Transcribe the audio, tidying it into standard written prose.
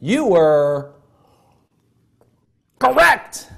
You were correct.